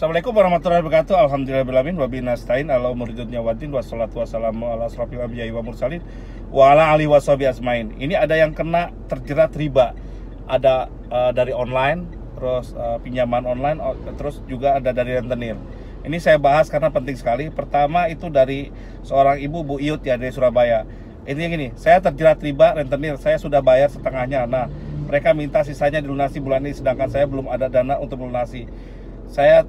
Assalamualaikum warahmatullahi wabarakatuh. Alhamdulillahirrahmanirrahim. Wabinastain ala umuridudnya wadin. Wassalatu wassalamu ala asrafil anbiya'i wa mursalin wa ala alihi washabihi asmain. Ini ada yang kena terjerat riba. Ada dari online, terus pinjaman online, terus juga ada dari rentenir. Ini saya bahas karena penting sekali. Pertama itu dari seorang ibu, Bu Iyut ya, dari Surabaya. Intinya gini, saya terjerat riba rentenir. Saya sudah bayar setengahnya. Nah, mereka minta sisanya dilunasi bulan ini, sedangkan saya belum ada dana untuk melunasi. Saya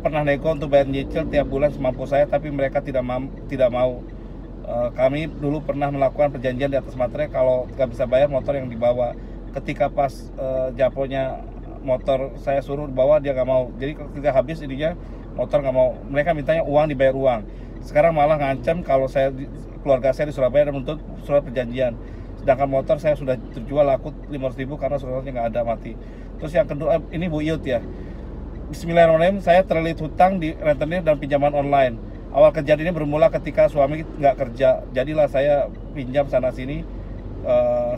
pernah nego untuk bayar nyicil tiap bulan semampu saya, tapi mereka tidak mau. Kami dulu pernah melakukan perjanjian di atas materai, kalau nggak bisa bayar motor yang dibawa. Ketika pas japonya motor saya suruh bawa, dia nggak mau. Jadi ketika habis ininya motor nggak mau. Mereka mintanya uang, dibayar uang. Sekarang malah ngancam kalau saya, keluarga saya di Surabaya, dan menuntut surat perjanjian. Sedangkan motor saya sudah terjual laku 500.000 karena suratnya nggak ada, mati. Terus yang kedua, ini Bu Iyut ya. Bismillahirrahmanirrahim, saya terlilit hutang di rentenir dan pinjaman online. Awal kejadiannya bermula ketika suami nggak kerja. Jadilah saya pinjam sana-sini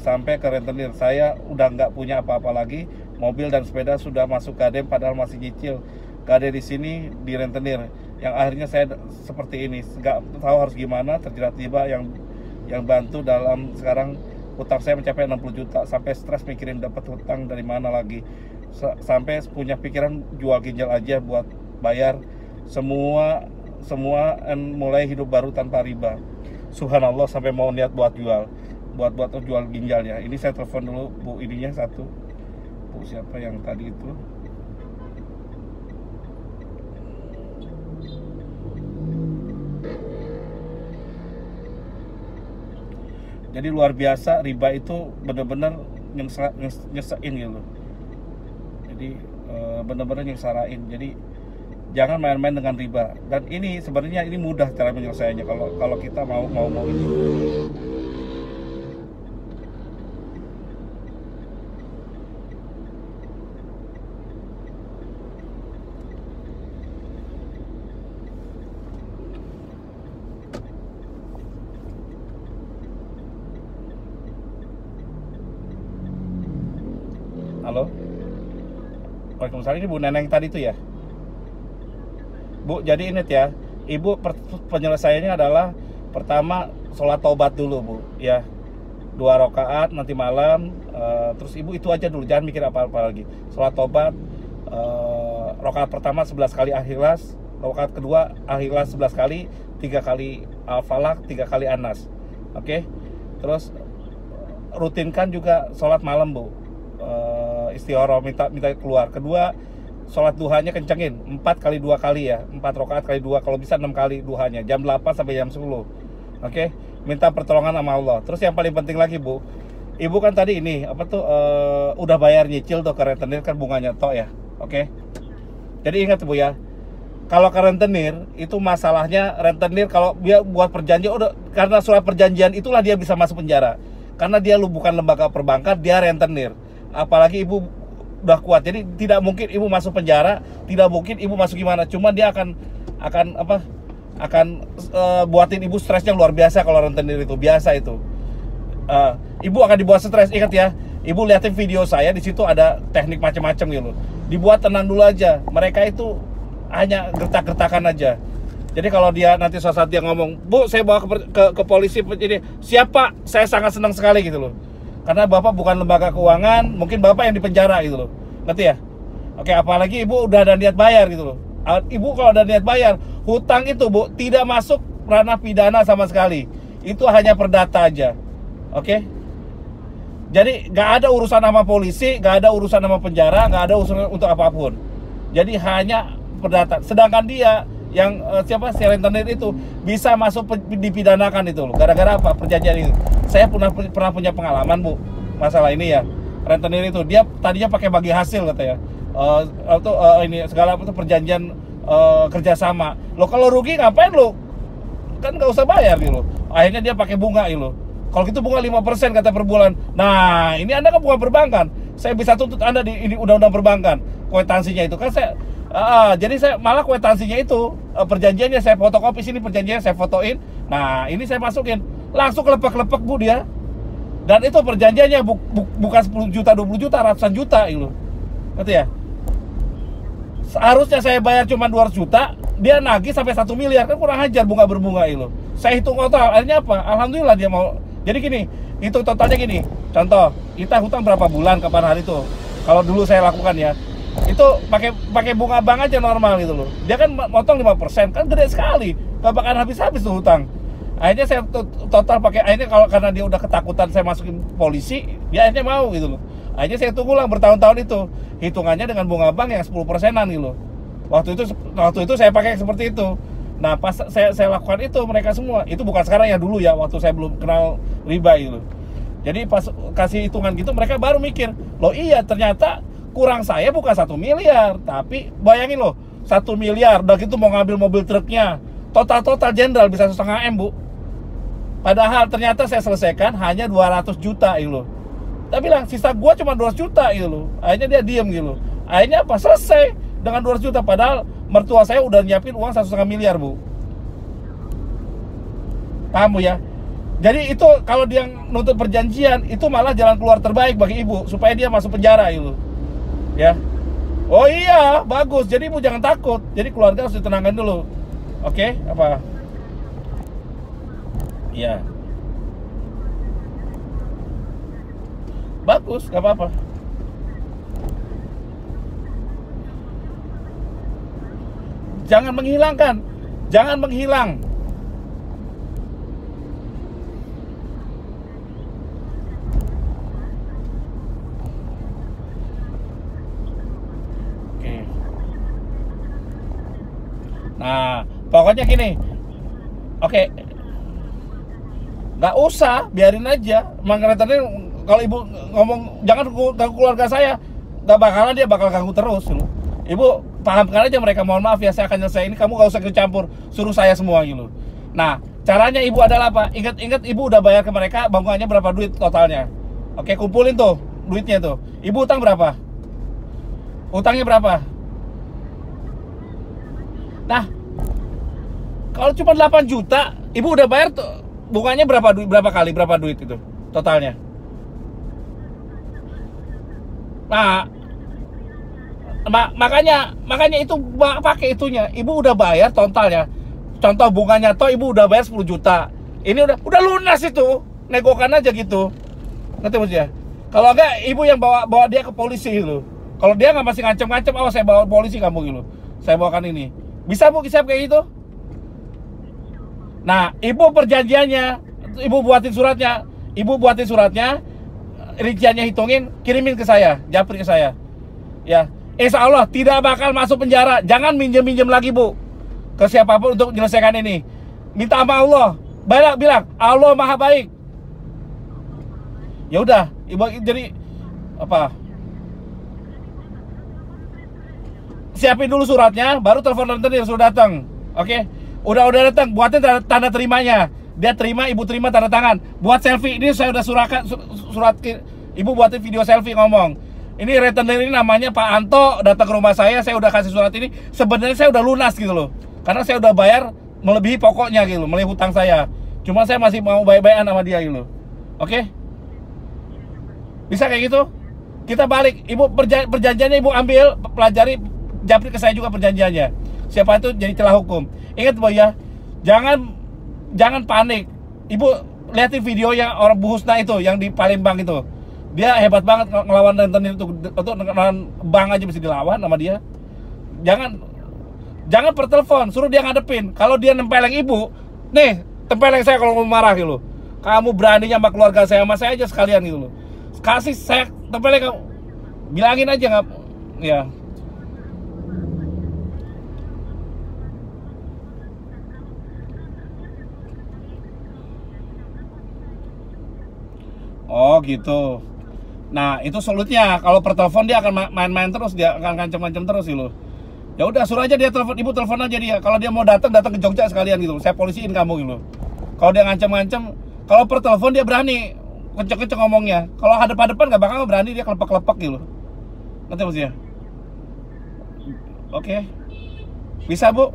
sampai ke rentenir. Saya udah nggak punya apa-apa lagi. Mobil dan sepeda sudah masuk gade, padahal masih nyicil gade di sini, di rentenir. Yang akhirnya saya seperti ini, nggak tahu harus gimana, terjerat riba yang bantu dalam sekarang hutang saya mencapai 60 juta. Sampai stres mikirin dapat hutang dari mana lagi. Sampai punya pikiran jual ginjal aja buat bayar semua dan mulai hidup baru tanpa riba. Subhanallah, sampai mau niat buat jual ginjalnya. Ini saya telepon dulu Bu ininya satu. Bu siapa yang tadi itu? Jadi luar biasa, riba itu bener-bener nyesain gitu. Jadi benar-benar nyengsarain. Jadi jangan main-main dengan riba. Dan ini sebenarnya ini mudah cara penyelesaiannya kalau kita mau ini. Halo. Waalaikumsalam. Ini Bu Neneng tadi itu ya, Bu. Jadi ingat ya, Ibu, penyelesaiannya adalah pertama sholat taubat dulu, Bu. Ya, 2 rakaat nanti malam. Terus Ibu itu aja dulu, jangan mikir apa-apa lagi. Sholat taubat, rakaat pertama 11 kali Al-Ikhlas, rakaat kedua Al-Ikhlas 11 kali, 3 kali Al-Falaq, 3 kali Anas. Oke. Terus rutinkan juga sholat malam, Bu. Istihara, minta keluar. Kedua, sholat duhanya kencengin, 4 kali 2 kali ya, 4 rakaat kali 2, kalau bisa 6 kali duhanya, jam 8 sampai jam 10. Oke, minta pertolongan sama Allah. Terus yang paling penting lagi, Bu, Ibu kan tadi ini apa tuh udah bayar nyicil tuh ke rentenir, kan bunganya tok ya. Oke, jadi ingat Bu ya, kalau ke rentenir itu masalahnya, rentenir kalau dia buat perjanjian udah, karena surat perjanjian itulah dia bisa masuk penjara, karena dia bukan lembaga perbankan, dia rentenir. Apalagi Ibu udah kuat, jadi tidak mungkin Ibu masuk penjara, tidak mungkin Ibu masuk gimana. Cuman dia akan buatin Ibu stresnya luar biasa. Kalau rentenir itu biasa itu, Ibu akan dibuat stres. Ingat ya, Ibu liatin video saya, di situ ada teknik macam-macam gitu. Dibuat tenang dulu aja, mereka itu hanya gertak-gertakan aja. Jadi kalau dia nanti suatu saat dia ngomong, Bu saya bawa ke polisi, jadi siapa, saya sangat senang sekali gitu loh. Karena Bapak bukan lembaga keuangan, mungkin Bapak yang dipenjara gitu loh. Ngerti ya? Oke, apalagi Ibu udah ada niat bayar gitu loh. Ibu kalau ada niat bayar, hutang itu Bu tidak masuk ranah pidana sama sekali. Itu hanya perdata aja. Oke? Jadi gak ada urusan sama polisi, gak ada urusan sama penjara, gak ada urusan untuk apapun. Jadi hanya perdata. Sedangkan dia yang siapa, si rentenir itu bisa masuk dipidanakan itu loh. Gara-gara apa? Perjanjian itu. Saya pernah punya pengalaman, Bu, masalah ini ya. Rentenir itu dia tadinya pakai bagi hasil katanya. Ini segala itu perjanjian kerjasama. Lo kalau rugi ngapain lo? Kan nggak usah bayar gitu. Akhirnya dia pakai bunga gitu. Kalau gitu bunga 5% kata per bulan. Nah, ini Anda kan bukan perbankan. Saya bisa tuntut Anda di undang-undang perbankan. Kwitansinya itu kan saya jadi saya malah kwitansinya itu perjanjiannya saya fotokopi, sini perjanjiannya saya fotoin. Nah, ini saya masukin. Langsung kelepek-kelepek Bu dia. Dan itu perjanjiannya bukan 10 juta, 20 juta, ratusan juta gitu. Ngerti ya? Seharusnya saya bayar cuma 200 juta, dia nagih sampai 1 miliar, kan kurang ajar bunga berbunga itu. Saya hitung total, akhirnya apa? Alhamdulillah dia mau. Jadi gini, hitung totalnya gini. Contoh, kita hutang berapa bulan kapan hari itu? Kalau dulu saya lakukan ya, itu pakai bunga bank aja normal gitu loh. Dia kan motong 5%, kan gede sekali. Gak bakalan habis-habis tuh hutang. Akhirnya saya total pakai, akhirnya kalau karena dia udah ketakutan saya masukin polisi, dia akhirnya mau gitu loh. Akhirnya saya tunggu lah bertahun-tahun itu, hitungannya dengan bunga bank yang 10%-an gitu loh. Waktu itu saya pakai seperti itu. Nah pas saya lakukan itu, mereka semua, itu bukan sekarang ya, dulu ya, waktu saya belum kenal riba gitu loh. Jadi pas kasih hitungan gitu, mereka baru mikir, loh iya ternyata kurang saya bukan 1 miliar, tapi bayangin loh, 1 miliar, udah gitu mau ngambil mobil truknya, total jenderal bisa 1,5 M bu. Padahal ternyata saya selesaikan hanya 200 juta gitu loh. Dia bilang sisa gua cuma 200 juta gitu loh. Akhirnya dia diem gitu loh. Akhirnya apa, selesai dengan 200 juta. Padahal mertua saya udah nyiapin uang 1,5 miliar bu. Paham bu ya? Jadi itu kalau dia nuntut perjanjian, itu malah jalan keluar terbaik bagi ibu, supaya dia masuk penjara gitu loh. Ya. Oh iya bagus, jadi ibu jangan takut. Jadi keluarga harus ditenangkan dulu. Oke, apa? Iya. Bagus, gak apa-apa. Jangan menghilangkan. Jangan menghilang. Oke. Nah, pokoknya gini, oke, nggak usah, biarin aja. Makanya tadi kalau ibu ngomong jangan ganggu keluarga saya, nggak bakalan dia bakal ganggu terus. Ibu pahamkan aja mereka, mohon maaf ya, saya akan nyelesain ini, kamu nggak usah kecampur, suruh saya semua gitu. Nah caranya ibu adalah apa? Ingat-ingat ibu udah bayar ke mereka bangunannya berapa duit totalnya. Oke, kumpulin tuh duitnya tuh. Ibu utang berapa? Utangnya berapa? Nah, kalau cuma 8 juta, ibu udah bayar tuh, bunganya berapa kali itu totalnya? Nah, makanya itu pakai itunya. Ibu udah bayar totalnya. Contoh bunganya toh ibu udah bayar 10 juta. Ini udah lunas itu. Negokan aja gitu. Ngerti maksudnya? Kalau enggak ibu yang bawa dia ke polisi gitu. Kalau dia nggak masih ngancem-ngancem, awas saya bawa polisi kamu gitu. Saya bawakan ini. Bisa bu kisah kayak gitu? Nah, ibu perjanjiannya, ibu buatin suratnya, rinciannya hitungin, kirimin ke saya, japri ke saya. Ya, insya Allah tidak bakal masuk penjara. Jangan minjem-minjem lagi bu, ke siapapun untuk menyelesaikan ini. Minta sama Allah, bilang Allah maha baik. Ya udah, ibu jadi apa? Siapin dulu suratnya, baru telepon nanti dia sudah datang, oke? Udah datang, buatin tanda terimanya. Dia terima, ibu terima tanda tangan. Buat selfie, ini saya udah surat ibu buatin video selfie ngomong. Ini returner ini namanya Pak Anto, datang ke rumah saya udah kasih surat ini. Sebenarnya saya udah lunas gitu loh. Karena saya udah bayar melebihi pokoknya gitu loh, melebihi hutang saya. Cuma saya masih mau baik-baikan sama dia gitu loh. Oke? Bisa kayak gitu? Kita balik, ibu perjanjiannya ibu ambil, pelajari, japri ke saya juga perjanjiannya. Siapa itu jadi celah hukum. Ingat bu ya, jangan panik. Ibu lihatin video yang orang Bu Husna itu, yang di Palembang itu. Dia hebat banget ngelawan rentenir itu. Untuk ngelawan bank aja mesti dilawan sama dia. Jangan pertelepon, suruh dia ngadepin. Kalau dia nempeleng ibu, nih tempeleng saya kalau mau marah gitu. Kamu beraninya sama keluarga saya, sama saya aja sekalian gitu loh. Kasih saya tempeleng kamu, bilangin aja nggak, ya. Oh gitu. Nah itu solutnya. Kalau per telepon dia akan main-main terus, dia akan ngancam-ngancam terus sih lo. Ya udah suruh aja dia telepon, ibu telepon aja dia. Kalau dia mau datang ke Jogja sekalian gitu. Saya polisiin kamu gitu. Kalau dia ngancam-ngancam, kalau per telepon dia berani, kenceng-kenceng ngomongnya. Kalau hadap-hadapan nggak bakal berani, dia kelepek-kelepek gitu. Ngerti maksudnya? Oke. Bisa bu.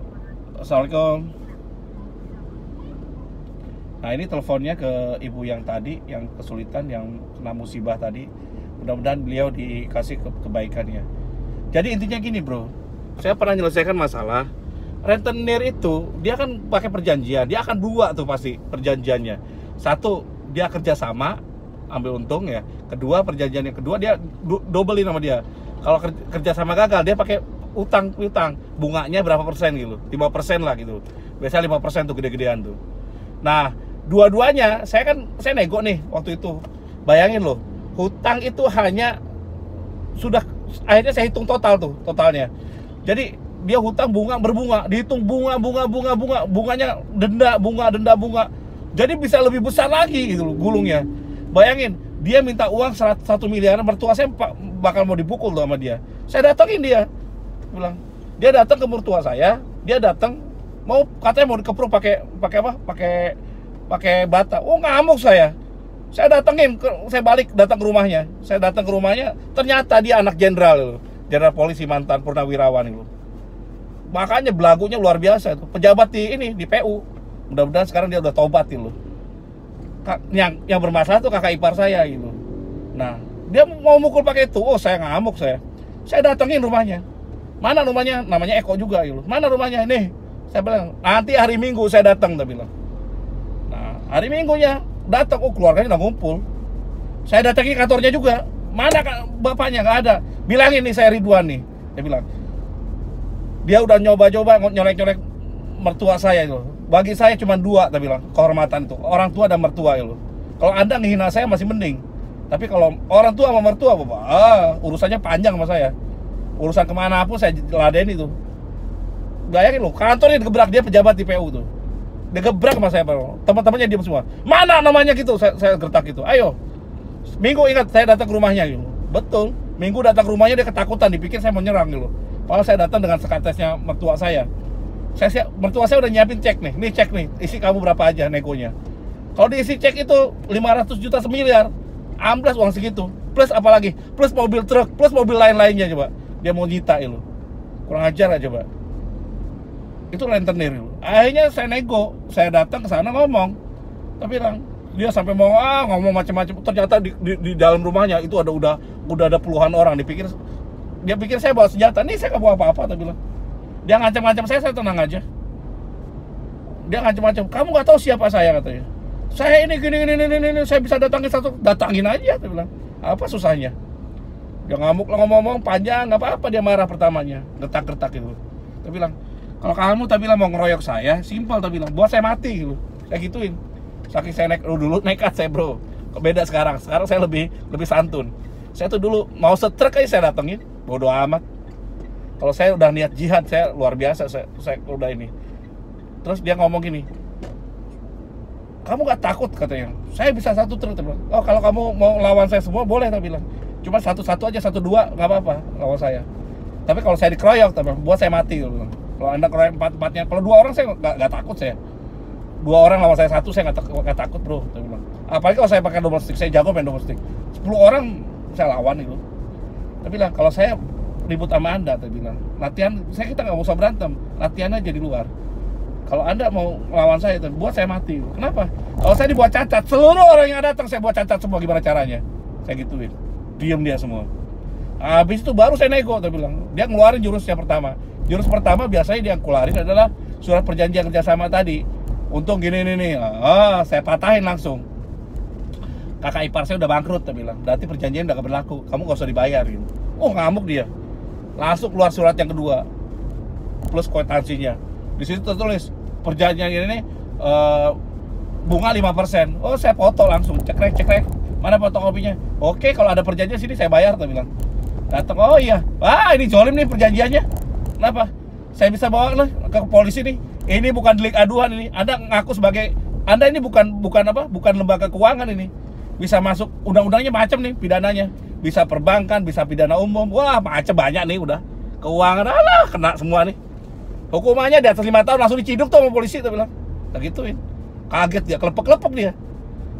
Assalamualaikum. Nah ini teleponnya ke ibu yang tadi, yang kesulitan, yang kena musibah tadi. Mudah-mudahan beliau dikasih kebaikannya. Jadi intinya gini bro, saya pernah menyelesaikan masalah. Rentenir itu dia kan pakai perjanjian, dia akan dua tuh pasti perjanjiannya. Satu, dia kerjasama ambil untung ya. Kedua, perjanjian yang kedua dia doublein sama dia. Kalau kerjasama gagal dia pakai utang, bunganya berapa persen gitu, 5% lah gitu. Biasanya 5% tuh gede-gedean tuh. Nah, dua-duanya saya nego nih waktu itu. Bayangin loh, hutang itu hanya akhirnya saya hitung total tuh, totalnya. Jadi dia hutang bunga berbunga, dihitung bunga, bunganya denda bunga. Jadi bisa lebih besar lagi gitu gulungnya. Bayangin, dia minta uang 1 miliaran, mertua saya bakal mau dipukul tuh sama dia. Saya datengin dia. Bilang, dia datang ke mertua saya, dia datang mau katanya mau dikepro pakai apa? Pakai bata. Oh, ngamuk saya. Saya datang ke rumahnya, ternyata dia anak jenderal, polisi mantan purnawirawan itu. Makanya belagunya luar biasa itu. Pejabat di PU. Mudah-mudahan sekarang dia udah tobat gitu. Yang bermasalah tuh kakak ipar saya gitu. Nah, dia mau mukul pakai itu. Oh, saya ngamuk saya. Saya datengin rumahnya. Mana rumahnya? Namanya Eko juga gitu. Mana rumahnya? Nih. Saya bilang, "Nanti hari Minggu saya datang," dia bilang. Nah, hari Minggunya datang, oh keluarganya udah ngumpul. Saya datangi kantornya juga. Mana bapaknya? Nggak ada. Bilangin nih saya Ridwan nih. Dia bilang, dia udah nyoba-nyoba nyolek-nyolek mertua saya itu. Bagi saya cuma dua, tapi bilang kehormatan itu orang tua dan mertua itu. Kalau Anda ngehina saya masih mending, tapi kalau orang tua sama mertua, Bapak, urusannya panjang sama saya. Urusan kemana pun saya ladeni itu. Bayangin loh, kantornya digebrak, dia pejabat di PU tuh. Digebrak sama saya, teman-temannya diam semua. Mana namanya gitu, saya gertak gitu. Ayo, Minggu ingat saya datang ke rumahnya gitu. Betul, Minggu datang ke rumahnya dia ketakutan, dipikir saya mau nyerang gitu. Kalau saya datang dengan sekatesnya mertua saya. Mertua saya udah nyiapin cek nih. Nih cek nih, isi kamu berapa aja negonya. Kalau diisi cek itu 500 juta miliar. Ambles uang segitu. Plus apalagi? Plus mobil truk, plus mobil lain-lainnya coba. Dia mau nyita itu. Kurang ajar aja coba. Itu rentenir itu. Akhirnya saya nego, saya datang ke sana ngomong. Tapi dia sampai mau ngomong macam-macam. Ternyata di dalam rumahnya itu ada udah ada puluhan orang. Dia pikir saya bawa senjata, nih saya gak bawa apa-apa, tapi bilang. Dia ngancam-ngancam saya tenang aja. Dia ngancam-ngancam, kamu gak tahu siapa saya katanya. Saya ini gini, saya bisa datangin aja, tapi bilang. Apa susahnya? Dia ngamuk lah ngomong panjang, gak apa-apa dia marah pertamanya, gertak-gertak gitu. Tapi bilang, kalau kamu mau ngeroyok saya, simpel tapi bilang, buat saya mati gitu. Saya gituin. Saking saya dulu nekat saya bro. Beda sekarang, saya lebih santun. Saya tuh dulu mau setrek aja saya datengin. Bodoh amat. Kalau saya udah niat jihad, saya luar biasa, saya udah ini. Terus dia ngomong gini, kamu gak takut katanya? Saya bisa 1 truk. Oh kalau kamu mau lawan saya semua boleh, tapi bilang. Cuma 1-1 aja, 1-2 gak apa-apa lawan saya. Tapi kalau saya dikeroyok, buat saya mati. Kalau Anda keroyok 4-4-nya, kalau 2 orang saya gak takut saya. 2 orang lawan saya 1, saya gak takut bro. Apalagi kalau saya pakai double stick, saya jago main double stick. 10 orang saya lawan gitu. Tapi bilang, kalau saya ribut sama Anda, tapi bilang latihan, kita nggak usah berantem, latihan aja di luar. Kalau Anda mau lawan saya, buat saya mati. Kenapa? Kalau saya dibuat cacat, seluruh orang yang datang saya buat cacat semua. Gimana caranya? Saya gituin, diem dia semua. Habis itu baru saya nego, tapi bilang dia ngeluarin jurusnya pertama. Jurus pertama biasanya dia keluarin adalah surat perjanjian kerjasama tadi. Untung gini. Saya patahin langsung. Kakak ipar saya udah bangkrut, dia bilang. Berarti perjanjian udah gak berlaku, kamu gak usah dibayar gitu. Oh ngamuk dia. Langsung keluar surat yang kedua plus kwitansinya. Di situ tertulis perjanjian ini bunga 5%. Oh saya foto langsung, cekrek. Mana fotokopinya? Oke kalau ada perjanjian sini saya bayar, dia bilang. Datang, oh iya, ini jolim nih perjanjiannya. Kenapa? Saya bisa bawa lah ke polisi nih. Ini bukan delik aduan ini. Anda ngaku sebagai Anda ini bukan lembaga keuangan ini. Bisa masuk undang-undangnya macam nih pidananya, bisa perbankan, bisa pidana umum, wah macam banyak nih udah keuangan, alah kena semua nih hukumannya di atas 5 tahun langsung diciduk tuh sama polisi, dia bilang begituin. Kaget dia, kelepek-kelepek dia,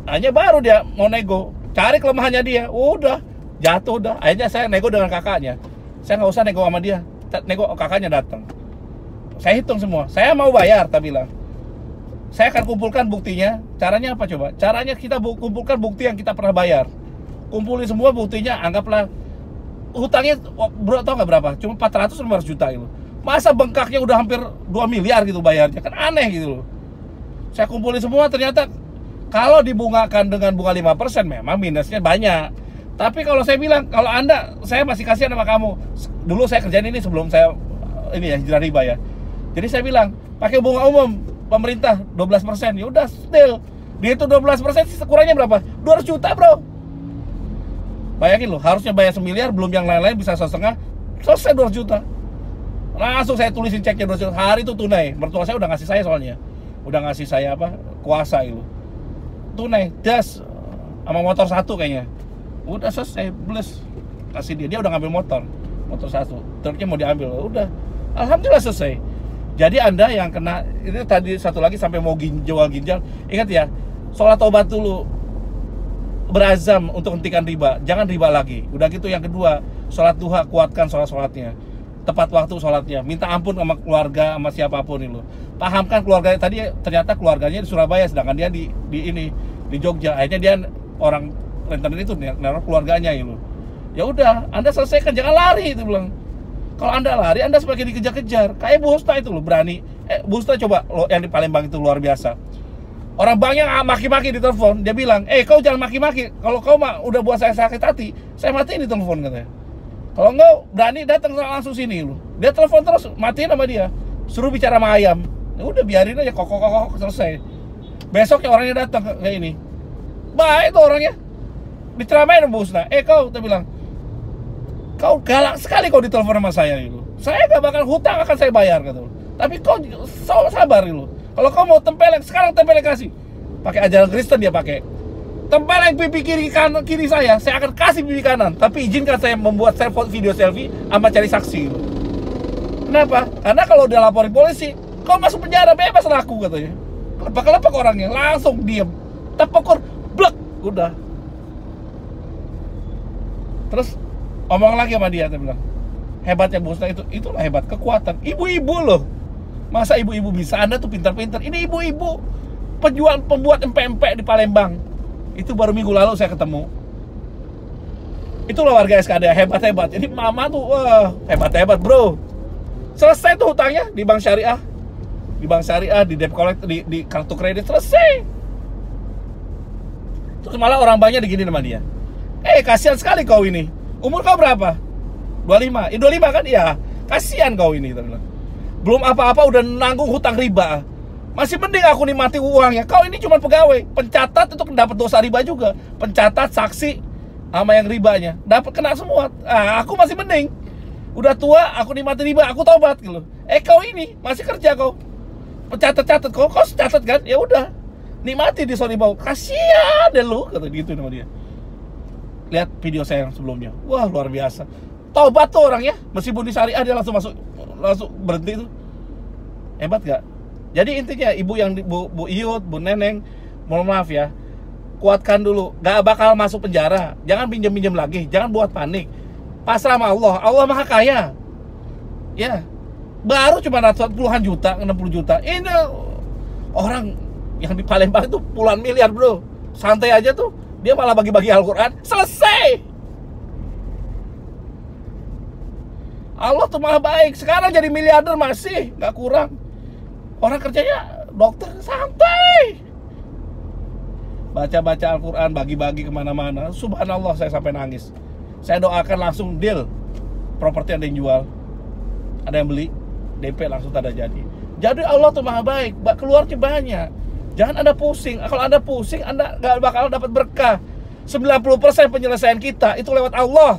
hanya baru dia mau nego, cari kelemahannya dia, udah jatuh udah. Akhirnya saya nego dengan kakaknya, saya nggak usah nego sama dia, nego kakaknya datang, saya hitung semua, saya mau bayar, dia bilang. Saya akan kumpulkan buktinya. Caranya apa coba? Caranya kita kumpulkan bukti yang kita pernah bayar. Kumpulin semua buktinya, anggaplah hutangnya, bro, tau gak berapa? Cuma 400-500 juta itu. Masa bengkaknya udah hampir 2 miliar gitu bayarnya, kan aneh gitu loh. Saya kumpulin semua, ternyata kalau dibungakan dengan bunga 5% memang minusnya banyak. Tapi kalau saya bilang, kalau Anda, saya masih kasihan sama kamu. Dulu saya kerjain ini sebelum saya ini ya, hijrah riba ya. Jadi saya bilang, pakai bunga umum pemerintah 12%, ya udah still. Dia itu 12% sih kurangnya berapa? 200 juta, Bro. Bayangin loh, harusnya bayar miliar, belum yang lain-lain bisa 1,5, selesai 200 juta. Langsung saya tulisin ceknya 200 juta. Hari itu tunai. Mertua saya udah ngasih saya soalnya. Udah ngasih saya apa? Kuasa itu. Tunai, das sama motor satu kayaknya. Udah selesai, bless, kasih dia udah ngambil motor satu, truknya mau diambil, udah, alhamdulillah selesai. Jadi Anda yang kena ini tadi, satu lagi sampai mau jual ginjal, ingat ya, sholat taubat dulu, berazam untuk hentikan riba, jangan riba lagi. Udah gitu yang kedua, sholat duha, kuatkan sholatnya, tepat waktu sholatnya, minta ampun sama keluarga, sama siapapun itu, pahamkan keluarganya. Tadi ternyata keluarganya di Surabaya, sedangkan dia di Jogja, akhirnya dia orang rentenir itu neror keluarganya itu. Ya udah, Anda selesaikan, jangan lari itu bilang. Kalau Anda lari, Anda sebagai dikejar-kejar. Kayak Bu Husta itu loh, berani. Bu Husta coba loh, yang di Palembang itu luar biasa. Orang banknya maki-maki di telepon, dia bilang, kau jangan maki-maki. Kalau kau udah buat saya sakit hati, saya matiin di telepon katanya. Kalau enggak berani datang langsung sini loh. Dia telepon terus, matiin sama dia. Suruh bicara sama ayam. Ya udah biarin aja kokok-kokok selesai. Besoknya orangnya datang kayak ini. Baik tuh orangnya. Diceramain Bu Husna, kau, dia bilang, kau galak sekali kau ditelepon sama saya gitu. Saya gak bakal hutang, akan saya bayar gitu. Tapi kau sabar gitu. Kalau kau mau tempeleng, sekarang tempeleng kasih. Pakai ajaran Kristen dia pakai. Tempeleng pipi kiri saya, saya akan kasih pipi kanan. Tapi izinkan saya membuat video selfie sama cari saksi gitu. Kenapa? Karena kalau udah laporin polisi, kau masuk penjara bebas laku katanya. Kelepak-kelepak orangnya, langsung diem. Tepukur, blek, udah. Terus omong lagi sama dia, dia bilang, hebatnya Bu Husna itu, itulah hebat, kekuatan. Ibu-ibu loh, masa ibu-ibu bisa, Anda tuh pintar-pintar. Ini ibu-ibu, penjual pembuat empek-empek di Palembang. Itu baru minggu lalu saya ketemu. Itulah warga SKDA, hebat-hebat. Jadi mama tuh, wah, hebat-hebat bro. Selesai tuh hutangnya di bank syariah. Di bank syariah, di debt collector, di kartu kredit, selesai. Terus malah orang banknya digini sama dia. Kasihan sekali kau ini. Umur kau berapa? 25. 25 kan? Iya. Kasihan kau ini. Belum apa-apa udah nanggung hutang riba. Masih mending aku nikmati uangnya. Kau ini cuma pegawai. Pencatat itu dapat dosa riba juga. Pencatat, saksi, sama yang ribanya. Dapat kena semua. Ah, aku masih mending. Udah tua, aku nikmati riba, aku taubat gitu. Kau ini masih kerja kau. Pencatat-catat kau. Kau catat kan? Ya udah. Nikmati di sorry bau. Kasihan deh lu, kata gitu sama dia. Lihat video saya yang sebelumnya, wah luar biasa. Taubat tuh orangnya, meskipun di syariah dia langsung masuk, langsung berhenti itu. Hebat gak? Jadi intinya ibu yang bu Iyut, Bu Neneng, mohon maaf ya, kuatkan dulu, gak bakal masuk penjara. Jangan pinjam-pinjam lagi, jangan buat panik. Pasrah sama Allah, Allah maha kaya. Ya, baru cuma ratusan puluhan juta, 60 juta. Ini orang yang di Palembang itu puluhan miliar bro, santai aja tuh. Dia malah bagi-bagi Al-Quran, selesai. Allah tuh malah baik. Sekarang jadi miliarder masih, gak kurang. Orang kerjanya dokter, santai. Baca-baca Al-Quran, bagi-bagi kemana-mana. Subhanallah, saya sampai nangis. Saya doakan langsung deal. Properti ada yang jual, ada yang beli, DP langsung tak ada jadi. Jadi Allah tuh maha baik, keluarnya banyak. Jangan Anda pusing. Kalau Anda pusing, Anda gak bakal dapat berkah. 90% penyelesaian kita itu lewat Allah.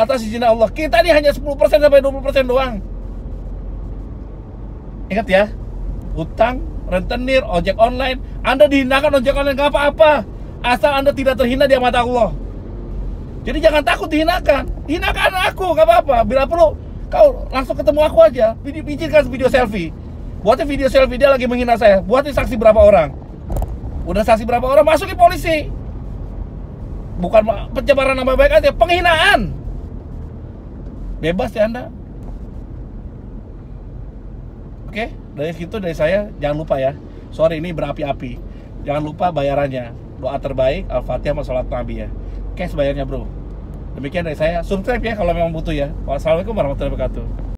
Atas izin Allah. Kita ini hanya 10% sampai 20% doang. Ingat ya, hutang, rentenir, ojek online. Anda dihinakan ojek online gak apa-apa, asal Anda tidak terhina di mata Allah. Jadi jangan takut dihinakan. Hinakan aku, gak apa-apa. Bila perlu, kau langsung ketemu aku aja. Bikinkan video selfie. Buatnya video selfie dia lagi menghina saya. Buatnya saksi berapa orang. Udah saksi berapa orang, masukin polisi. Bukan pencemaran nama baik aja, penghinaan. Bebas ya Anda. Oke, dari situ dari saya. Jangan lupa ya, sorry ini berapi-api. Jangan lupa bayarannya. Doa terbaik, Al-Fatihah sama sholat Nabi ya. Cash bayarnya bro. Demikian dari saya. Subscribe ya kalau memang butuh ya. Wassalamualaikum warahmatullahi wabarakatuh.